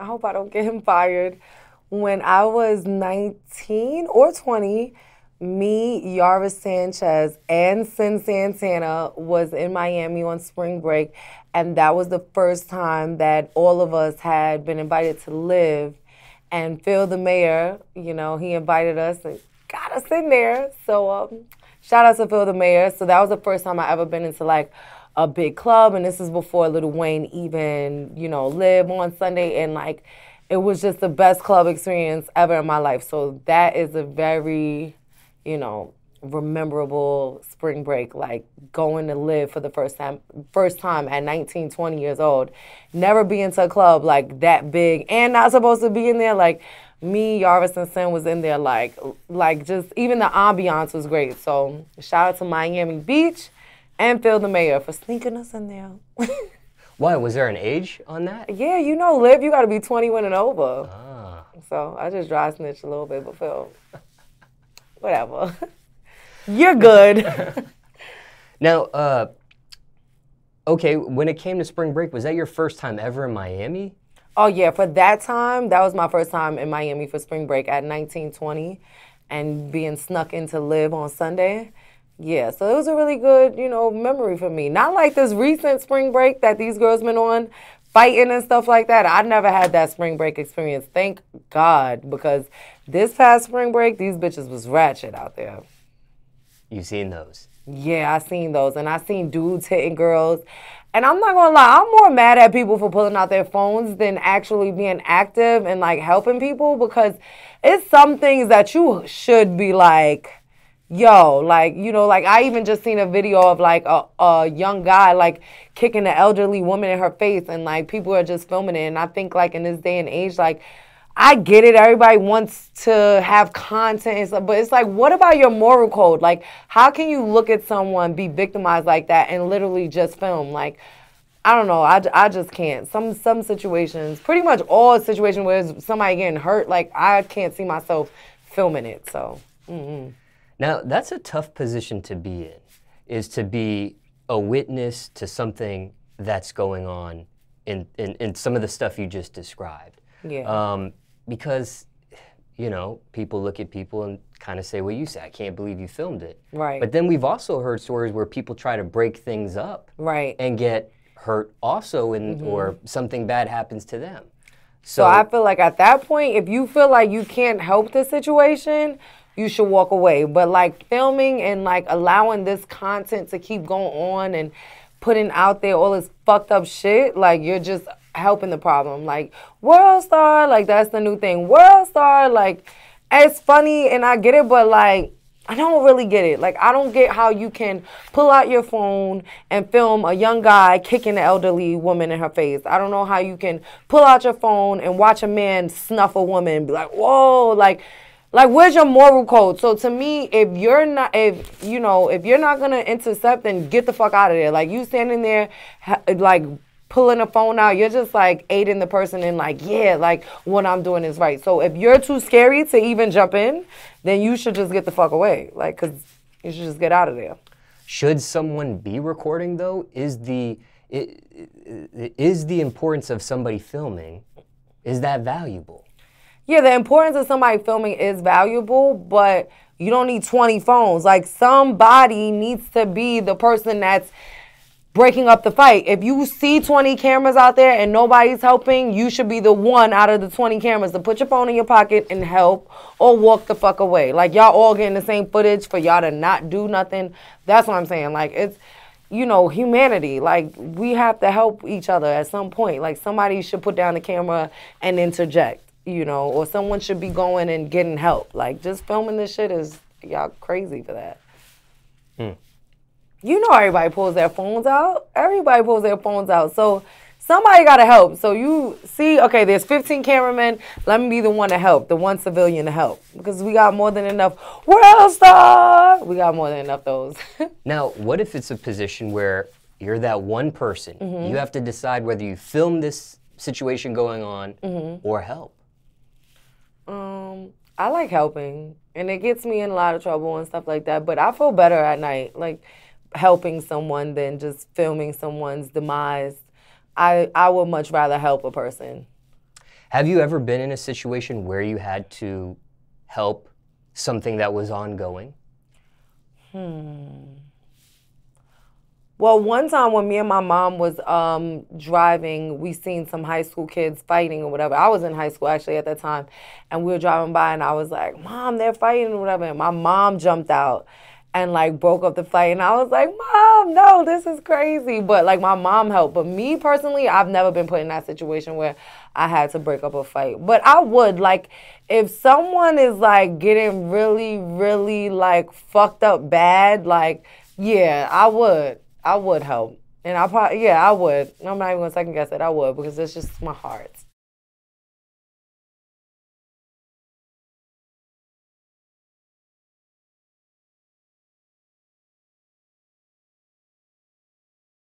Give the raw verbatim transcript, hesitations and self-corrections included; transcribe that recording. I hope I don't get him fired. When I was nineteen or twenty, me, Yaris Sanchez, and Cyn Santana was in Miami on spring break, and that was the first time that all of us had been invited to live. And Phil the Mayor, you know, he invited us and got us in there. So um, shout out to Phil the Mayor. So that was the first time I ever been into like a big club, and this is before Lil Wayne even, you know, live on Sunday, and like it was just the best club experience ever in my life. So that is a very, you know, memorable spring break, like going to live for the first time, first time at nineteen, twenty years old. Never being to a club like that big and not supposed to be in there. Like me, Yaris, and Cyn was in there like, like just even the ambiance was great. So shout out to Miami Beach and Phil the Mayor for sneaking us in there. Why, was there an age on that? Yeah, you know, Liv, you gotta be twenty-one and over. Ah. So I just dry snitched a little bit, but Phil, whatever. You're good. Now, uh, okay, when it came to spring break, was that your first time ever in Miami? Oh yeah, for that time, that was my first time in Miami for spring break at nineteen, twenty, and being snuck into Liv on Sunday. Yeah, so it was a really good, you know, memory for me. Not like this recent spring break that these girls been on, fighting and stuff like that. I never had that spring break experience, thank God, because this past spring break, these bitches was ratchet out there. You seen those? Yeah, I seen those, and I seen dudes hitting girls. And I'm not gonna lie, I'm more mad at people for pulling out their phones than actually being active and, like, helping people, because it's some things that you should be, like, yo, like, you know, like, I even just seen a video of, like, a, a young guy, like, kicking an elderly woman in her face, and, like, people are just filming it. And I think, like, in this day and age, like, I get it. Everybody wants to have content and stuff, but it's like, what about your moral code? Like, how can you look at someone be victimized like that and literally just film? Like, I don't know. I, I just can't. Some, some situations, pretty much all situations where somebody getting hurt, like, I can't see myself filming it, so, mm-hmm. Now, that's a tough position to be in, is to be a witness to something that's going on in, in, in some of the stuff you just described. Yeah. Um, because, you know, people look at people and kind of say, well, you said, I can't believe you filmed it. Right. But then we've also heard stories where people try to break things up. Right. And get hurt also, in, mm-hmm. or something bad happens to them. So, so I feel like at that point, if you feel like you can't help the situation, you should walk away. But like filming and like allowing this content to keep going on and putting out there all this fucked up shit, like you're just helping the problem. Like WorldStar, like that's the new thing. WorldStar, like it's funny and I get it, but like I don't really get it. Like I don't get how you can pull out your phone and film a young guy kicking an elderly woman in her face. I don't know how you can pull out your phone and watch a man snuff a woman and be like, whoa, like Like, where's your moral code? So to me, if you're not, if you know, if you're not gonna intercept, then get the fuck out of there. Like you standing there, ha like pulling a phone out, you're just like aiding the person in, like, yeah, like what I'm doing is right. So if you're too scary to even jump in, then you should just get the fuck away. Like, cause you should just get out of there. Should someone be recording though? Is the is the importance of somebody filming, is that valuable? Yeah, the importance of somebody filming is valuable, but you don't need twenty phones. Like, somebody needs to be the person that's breaking up the fight. If you see twenty cameras out there and nobody's helping, you should be the one out of the twenty cameras to put your phone in your pocket and help or walk the fuck away. Like, y'all all getting the same footage for y'all to not do nothing. That's what I'm saying. Like, it's, you know, humanity. Like, we have to help each other at some point. Like, somebody should put down the camera and interject. You know, or someone should be going and getting help. Like, just filming this shit is, y'all crazy for that. Mm. You know everybody pulls their phones out. Everybody pulls their phones out. So somebody got to help. So you see, okay, there's fifteen cameramen. Let me be the one to help, the one civilian to help. Because we got more than enough WorldStar. We got more than enough those. Now, what if it's a position where you're that one person? Mm-hmm. You have to decide whether you film this situation going on, mm-hmm. or help. Um, I like helping, and it gets me in a lot of trouble and stuff like that, but I feel better at night, like, helping someone than just filming someone's demise. I, I would much rather help a person. Have you ever been in a situation where you had to help something that was ongoing? Hmm. Well, one time when me and my mom was um, driving, we seen some high school kids fighting or whatever. I was in high school, actually, at that time. And we were driving by, and I was like, Mom, they're fighting or whatever. And my mom jumped out and, like, broke up the fight. And I was like, Mom, no, this is crazy. But, like, my mom helped. But me, personally, I've never been put in that situation where I had to break up a fight. But I would, like, if someone is, like, getting really, really, like, fucked up bad, like, yeah, I would. I would help. And I probably, yeah, I would. I'm not even going to second guess it. I would, because it's just my heart.